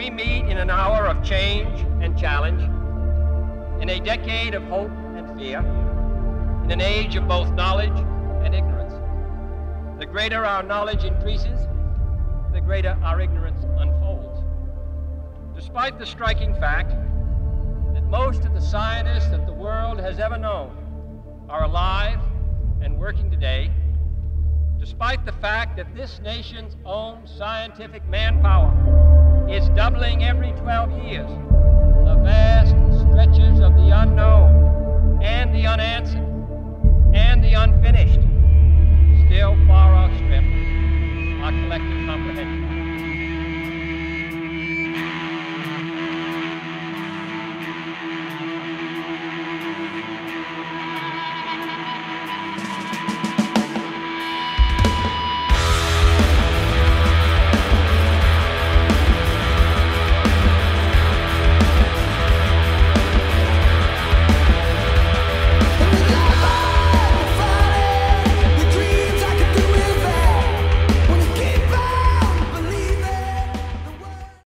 we meet in an hour of change and challenge, in a decade of hope and fear, in an age of both knowledge and ignorance. The greater our knowledge increases, the greater our ignorance unfolds. Despite the striking fact that most of the scientists that the world has ever known are alive and working today, despite the fact that this nation's own scientific manpower is doubling every 12 years, the vast stretches of the unknown and the unanswered and the unfinished